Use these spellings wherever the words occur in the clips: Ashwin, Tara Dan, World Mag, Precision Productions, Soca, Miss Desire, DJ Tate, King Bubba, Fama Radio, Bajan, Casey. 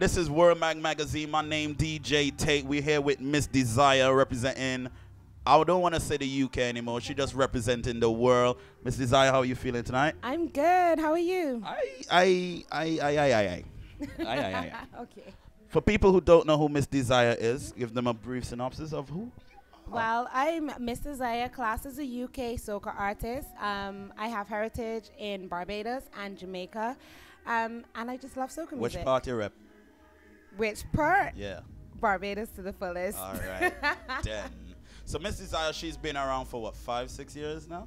This is World Mag Magazine. My name DJ Tate. We're here with Miss Desire representing, I don't want to say the UK anymore. She just representing the world. Miss Desire, how are you feeling tonight? I'm good. How are you? I. Okay. For people who don't know who Miss Desire is, give them a brief synopsis of who? Well, I'm Miss Desire, classed as a UK soca artist. I have heritage in Barbados and Jamaica. And I just love soca music. Which part you rep? Which part? Yeah. Barbados to the fullest. All right. Then. So Miss Desire, she's been around for what, 5, 6 years now?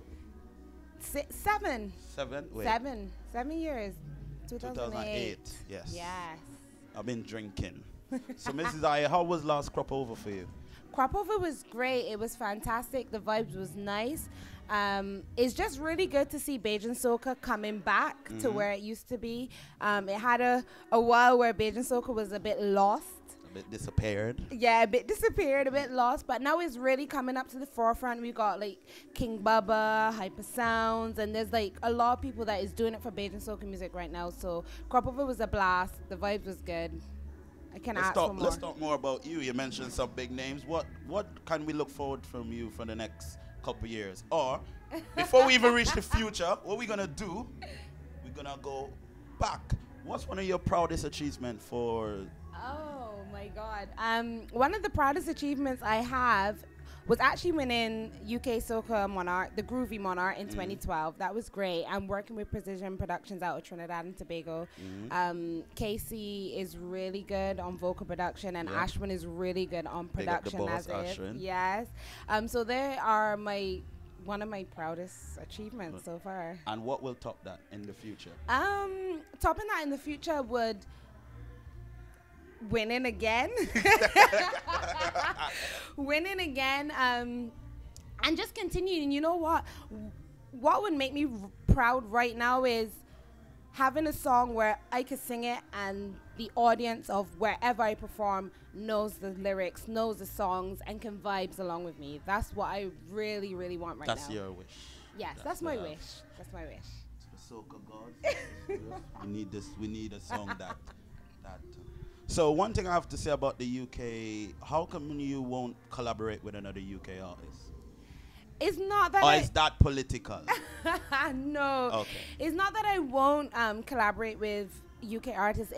Seven. Seven? Wait. 7 years. 2008. Yes. Yes. I've been drinking. So Miss Desire, how was last crop over for you? Crop over was great. It was fantastic. The vibes was nice. It's just really good to see Bajan soca coming back to where it used to be. It had a while where Bajan soca was a bit lost. A bit disappeared. Yeah, a bit disappeared, a bit lost. But now it's really coming up to the forefront. We got like King Bubba, Hyper Sounds, and there's like a lot of people that is doing it for Bajan soca music right now. So crop over was a blast. The vibes was good. I can ask for more. Let's talk more about you. You mentioned some big names. What can we look forward from you for the next couple years? Or before we even reach the future, what we're gonna do? We're gonna go back. What's one of your proudest achievements for? Oh my God! One of the proudest achievements I have was actually winning UK Soca Monarch, the Groovy Monarch in 2012. That was great. I'm working with Precision Productions out of Trinidad and Tobago. Casey is really good on vocal production, and Ashwin is really good on production. Big up the boss, Ashwin. Yes. So they are one of my proudest achievements so far. And what will top that in the future? Topping that in the future would winning again. Winning again, and just continuing. You know what would make me proud right now is having a song where I could sing it and the audience of wherever I perform knows the lyrics, knows the songs, and can vibes along with me. That's what I really, really want right now. That's your wish. Yes, that's my wish. That's my wish. To the soca gods, we need this. We need a song that. So one thing I have to say about the UK, how come you won't collaborate with another UK artist? It's not that. Or is that political? No. Okay. It's not that I won't collaborate with UK artists.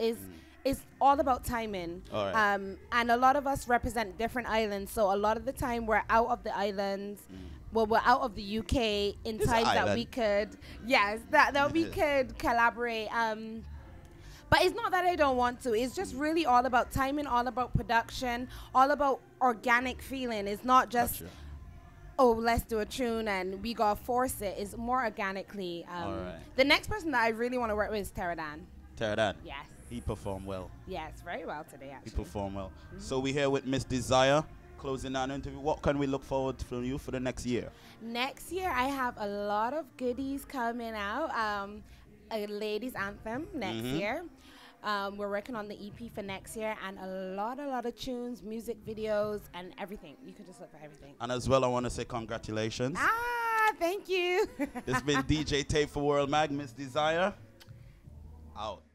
It's all about timing. All right. And a lot of us represent different islands, so a lot of the time we're out of the islands. Well, we're out of the UK in times that we could. Yes, that we could collaborate. But it's not that I don't want to. It's just really all about timing, all about production, all about organic feeling. It's not just, oh, let's do a tune and we gotta force it. It's more organically. All right. The next person that I really want to work with is Tara Dan. Tara Dan? Yes. He performed well. Yes, very well today, actually. He performed well. So we're here with Miss Desire. Closing our interview, what can we look forward to from you for the next year? Next year, I have a lot of goodies coming out. A ladies' anthem next year. We're working on the EP for next year, and a lot of tunes, music videos, and everything. You can just look for everything. And as well, I want to say congratulations. Ah, thank you. This has been DJ Tate for World Mag. Miss Desire, out.